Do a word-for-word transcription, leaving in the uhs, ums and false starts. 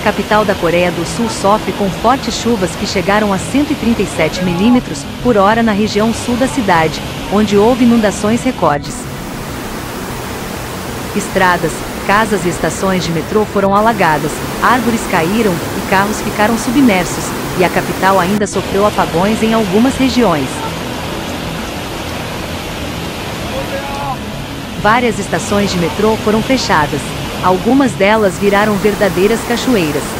capital da Coreia do Sul sofre com fortes chuvas que chegaram a cento e trinta e sete milímetros por hora na região sul da cidade, onde houve inundações recordes. Estradas, casas e estações de metrô foram alagadas, árvores caíram e carros ficaram submersos, e a capital ainda sofreu apagões em algumas regiões. Várias estações de metrô foram fechadas. Algumas delas viraram verdadeiras cachoeiras.